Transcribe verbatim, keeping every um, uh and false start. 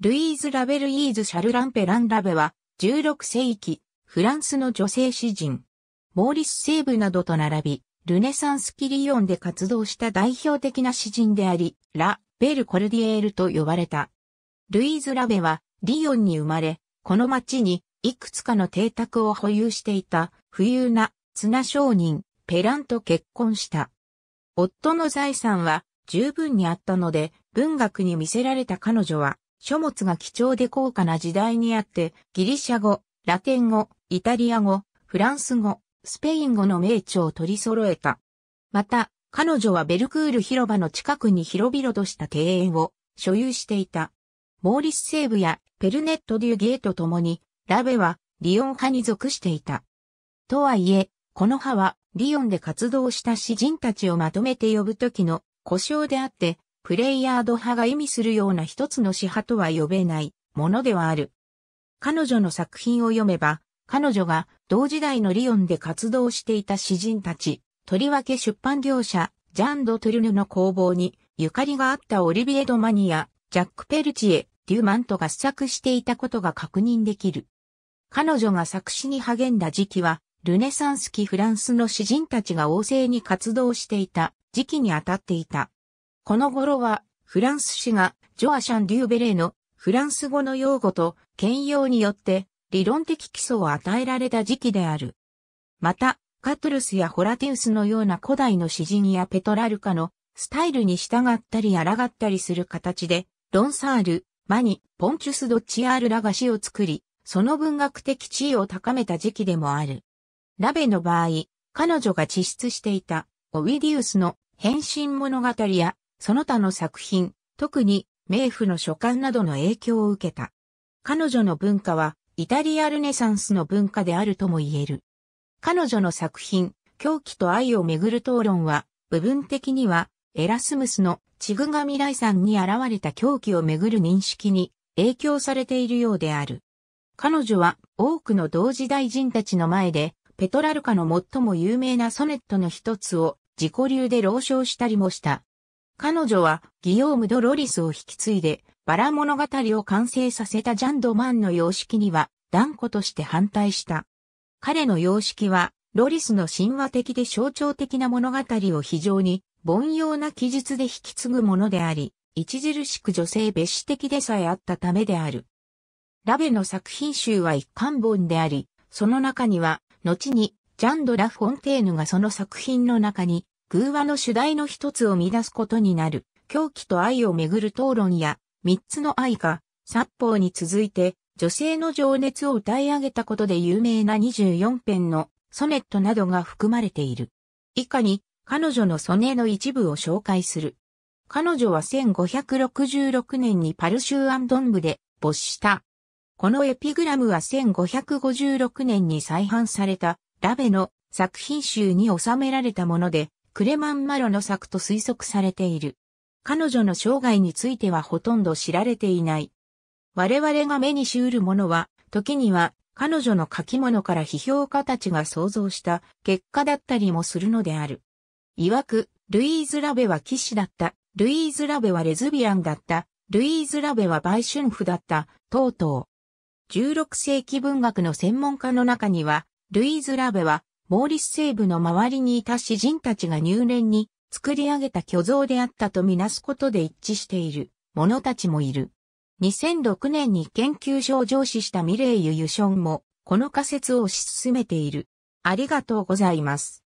ルイーズ・ラベルイーズ・シャルランペラン・ラベは、じゅうろくせいき、フランスの女性詩人。モーリス・セーブなどと並び、ルネサンス期リヨンで活動した代表的な詩人であり、ラ・ベル・コルディエールと呼ばれた。ルイーズ・ラベは、リヨンに生まれ、この町に、いくつかの邸宅を保有していた、富裕な、綱商人、ペランと結婚した。夫の財産は、十分にあったので、文学に魅せられた彼女は、書物が貴重で高価な時代にあって、ギリシャ語、ラテン語、イタリア語、フランス語、スペイン語の名著を取り揃えた。また、彼女はベルクール広場の近くに広々とした庭園を所有していた。モーリス・セーブやペルネット・デュゲーと共に、ラベはリヨン派に属していた。とはいえ、この派はリヨンで活動した詩人たちをまとめて呼ぶ時の呼称であって、プレイヤード派が意味するような一つの詩派とは呼べないものではある。彼女の作品を読めば、彼女が同時代のリヨンで活動していた詩人たち、とりわけ出版業者、ジャン・ド・トゥルヌの工房にゆかりがあったオリビエ・ド・マニや、ジャック・ペルチエ、デュマンと合作していたことが確認できる。彼女が作詞に励んだ時期は、ルネサンス期フランスの詩人たちが旺盛に活動していた時期にあたっていた。この頃は、フランス詩が、ジョア・シャン・デューベレーの、フランス語の用語と、兼用によって、理論的基礎を与えられた時期である。また、カトゥルスやホラティウスのような古代の詩人やペトラルカの、スタイルに従ったり抗ったりする形で、ロンサール、マニ、ポンチュス・ド・チアールらが詩を作り、その文学的地位を高めた時期でもある。ラベの場合、彼女が自筆していた、オビディウスの、変身物語や、その他の作品、特に、冥府の書簡などの影響を受けた。彼女の文化は、イタリアルネサンスの文化であるとも言える。彼女の作品、狂気と愛をめぐる討論は、部分的には、エラスムスのチグガミライさんに現れた狂気をめぐる認識に影響されているようである。彼女は、多くの同時代人たちの前で、ペトラルカの最も有名なソネットの一つを、自己流で朗唱したりもした。彼女は、ギヨーム・ド・ロリスを引き継いで、バラ物語を完成させたジャン・ド・マンの様式には、断固として反対した。彼の様式は、ロリスの神話的で象徴的な物語を非常に、凡庸な記述で引き継ぐものであり、著しく女性蔑視的でさえあったためである。ラベの作品集は一貫本であり、その中には、後に、ジャン・ド・ラ・フォンテーヌがその作品の中に、寓話の主題の一つを見出すことになる、狂気と愛をめぐる討論や、三つの愛歌、殺法に続いて、女性の情熱を歌い上げたことで有名なにじゅうよんぺんのソネットなどが含まれている。以下に、彼女のソネの一部を紹介する。彼女はせんごひゃくろくじゅうろくねんにパルシュー・アンドンブで没した。このエピグラムはせんごひゃくごじゅうろくねんに再版された、ラベの作品集に収められたもので、クレマン・マロの作と推測されている。彼女の生涯についてはほとんど知られていない。我々が目にしうるものは、時には彼女の書き物から批評家たちが想像した結果だったりもするのである。曰く、ルイーズ・ラベは騎士だった。ルイーズ・ラベはレズビアンだった。ルイーズ・ラベは売春婦だった。等々。じゅうろくせいき文学の専門家の中には、ルイーズ・ラベは、モーリス・セーブの周りにいた詩人たちが入念に作り上げた虚像であったとみなすことで一致している者たちもいる。にせんろくねんに研究所を上司したミレイユ・ユションもこの仮説を推し進めている。ありがとうございます。